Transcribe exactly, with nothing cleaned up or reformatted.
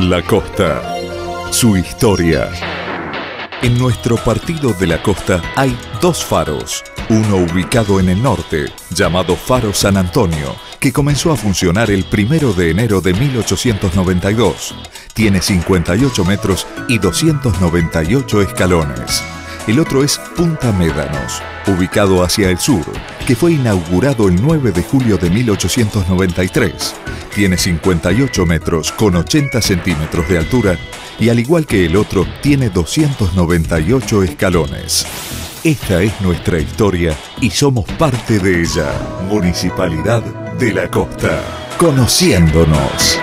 La Costa, su historia. En nuestro Partido de la Costa hay dos faros, uno ubicado en el norte, llamado Faro San Antonio, que comenzó a funcionar el primero de enero de mil ochocientos noventa y dos. Tiene cincuenta y ocho metros y doscientos noventa y ocho escalones. El otro es Punta Médanos, ubicado hacia el sur, que fue inaugurado el nueve de julio de mil ochocientos noventa y tres. Tiene cincuenta y ocho metros con ochenta centímetros de altura y, al igual que el otro, tiene doscientos noventa y ocho escalones. Esta es nuestra historia y somos parte de ella. Municipalidad de la Costa. Conociéndonos.